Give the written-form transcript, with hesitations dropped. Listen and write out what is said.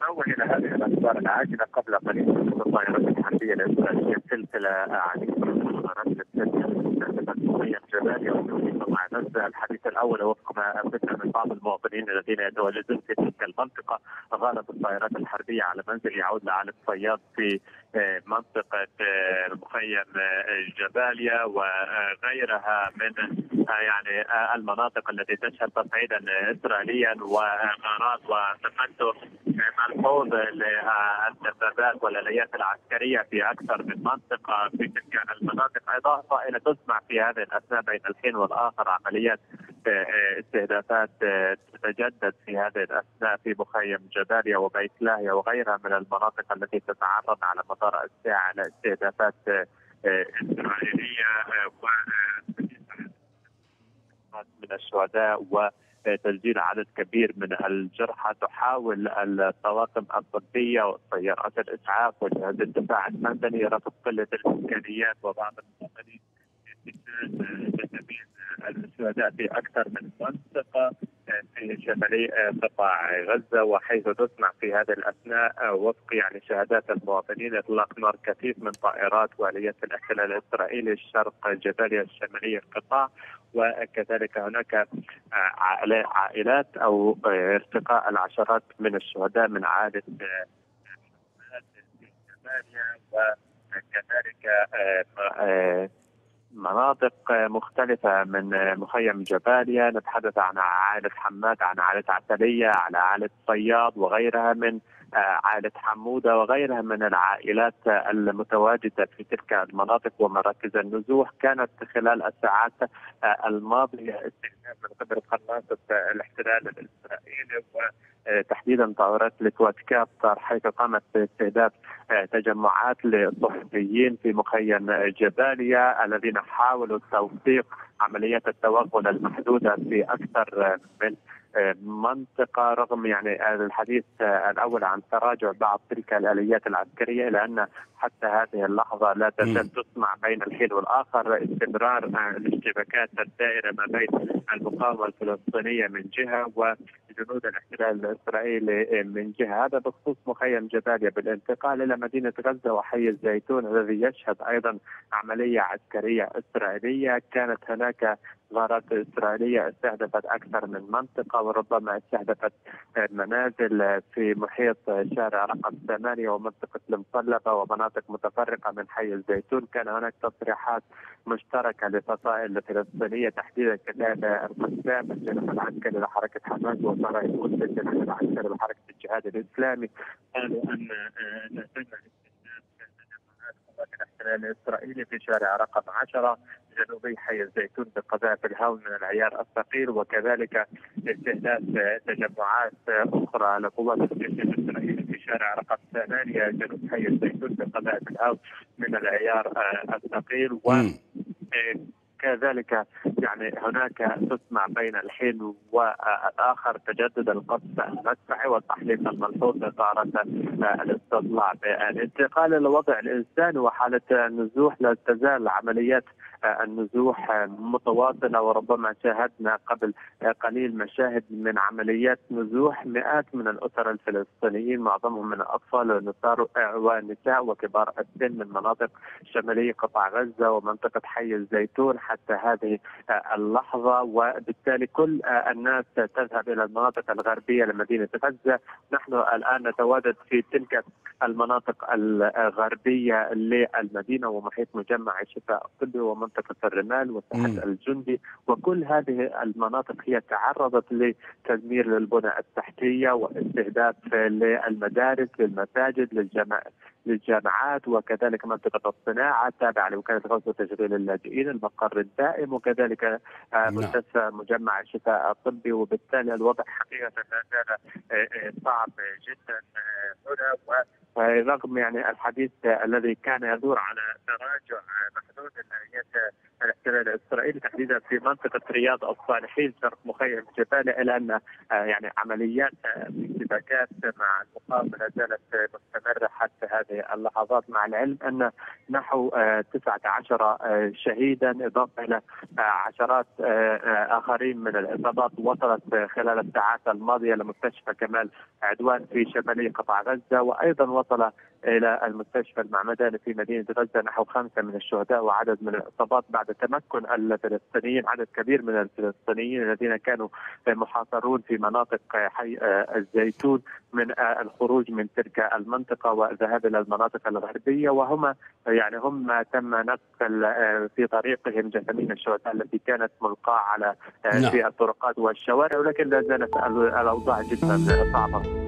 تتوج إلى هذه الأسفار العاجلة قبل قليل من الطائرات الحربية الإسرائيلية سلسلة عن الطائرات التي جباليا وتوقيت مع غزة. الحديث الأول وفق ما أفادنا من بعض المواطنين الذين يتواجدون في تلك المنطقة، غارت الطائرات الحربية على منزل يعود لعلى الصياد في منطقة مخيم جباليا وغيرها من يعني المناطق التي تشهد تصعيدا إسرائيليا وغارات وتفتش ملحوظ للدبابات والآليات العسكرية في أكثر من منطقة في تلك المناطق، إضافة إلى تسمع في هذه الأثناء بين الحين والآخر عمليات استهدافات تتجدد في هذه الأثناء في مخيم جباليا وبيت لاهيا وغيرها من المناطق التي تتعرض على مدار الساعة لاستهدافات إسرائيلية من الشهداء وتسجيل عدد كبير من الجرحى. تحاول الطواقم الطبية وسيارات الإسعاف وجهاز الدفاع المدني رفض قلة الإمكانيات وبعض المواطنين لتمييز الشهداء في أكثر من منطقة في شمالي قطاع غزة، وحيث تسمع في هذا الأثناء وفق يعني شهادات المواطنين إطلاق نار كثيف من طائرات وآليات الاحتلال الإسرائيلي شرق جباليا شمالي القطاع، وكذلك هناك عائلات أو ارتقاء العشرات من الشهداء من عائلة في جباليا وكذلك مناطق مختلفة من مخيم جباليا. نتحدث عن عائلة حماد، عن عائلة عسلية، على عائلة صياد وغيرها من عائلة حمودة وغيرها من العائلات المتواجدة في تلك المناطق ومراكز النزوح. كانت خلال الساعات الماضية استهداف من قبل قناصة الاحتلال الإسرائيلي وتحديدا طائرات لتوات كابتر، حيث قامت باستهداف تجمعات للصحفيين في مخيم جباليا الذين حاولوا توثيق عمليات التوغل المحدودة في أكثر من منطقة، رغم يعني الحديث الأول عن تراجع بعض تلك الآليات العسكرية، لأن حتى هذه اللحظة لا تزال تسمع بين الحين والآخر استمرار الاشتباكات الدائرة ما بين المقاومة الفلسطينية من جهة وجنود الاحتلال الإسرائيلي من جهة. هذا بخصوص مخيم جباليا. بالانتقال إلى مدينة غزة وحي الزيتون الذي يشهد أيضا عملية عسكرية إسرائيلية، كانت هناك غارات إسرائيلية استهدفت أكثر من منطقة وربما استهدفت منازل في محيط شارع رقم 8 ومنطقة المطلبة ومناطق متفرقة من حي الزيتون. كان هناك تصريحات مشتركة لفصائل الفلسطينية تحديدا كتائب القسام الجناح العسكري لحركة حماس وصرايا القدس الجناح العسكري لحركة الجهاد الإسلامي، قالوا أن الاحتلال الإسرائيلي في شارع رقم 10 جنوبي حي الزيتون بقذائف الهاون من العيار الثقيل، وكذلك استهداف تجمعات أخرى لقوات الجيش الإسرائيلي في شارع رقم 8 جنوب حي الزيتون بقذائف الهاون من العيار الثقيل. وكذلك يعني هناك تسمع بين الحين والآخر تجدد القصف المدفعي والتحليق الملحوظ لطائرات الاستطلاع. بالانتقال إلى الوضع الإنساني وحالة النزوح، لا تزال عمليات النزوح متواصلة، وربما شاهدنا قبل قليل مشاهد من عمليات نزوح مئات من الأسر الفلسطينيين، معظمهم من الأطفال ونساء وكبار السن من مناطق شمالي قطاع غزة ومنطقة حي الزيتون حتى هذه اللحظة، وبالتالي كل الناس تذهب إلى المناطق الغربية لمدينة غزة. نحن الآن نتواجد في تلك المناطق الغربية للمدينة ومحيط مجمع الشفاء الطبي ومنطقة الرمال والساحة الجندي، وكل هذه المناطق هي تعرضت لتدمير للبنى التحتية واستهداف للمدارس للمساجد للجامعات وكذلك منطقة الصناعة التابعة لوكالة غزة تشغيل اللاجئين، المقر الدائم وكذلك مستشفى مجمع الشفاء الطبي. وبالتالي الوضع حقيقة ما زال صعب جدا هنا، رغم يعني الحديث الذي كان يدور على تراجع محدود الآليات الجبال الاسرائيلي تحديدا في منطقه رياض الصالحين شرق مخيم جباليا، الا ان يعني عمليات اشتباكات مع المقاومه لا زالت مستمره حتى هذه اللحظات، مع العلم ان نحو 19 شهيدا اضافه الى عشرات اخرين من الاصابات وصلت خلال الساعات الماضيه لمستشفى كمال عدوان في شمالي قطاع غزه، وايضا وصل الى المستشفى المعمداني في مدينه غزه نحو 5 من الشهداء وعدد من الاصابات بعد تمكن الفلسطينيين، عدد كبير من الفلسطينيين الذين كانوا محاصرون في مناطق حي الزيتون من الخروج من تلك المنطقه والذهاب الى المناطق الغربيه، وهما يعني هم تم نقل في طريقهم جثامين الشهداء التي كانت ملقاه على في الطرقات والشوارع، ولكن لا زالت الاوضاع جدا صعبه.